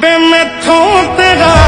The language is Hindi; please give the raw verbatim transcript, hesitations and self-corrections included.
बे मैथों तेरा।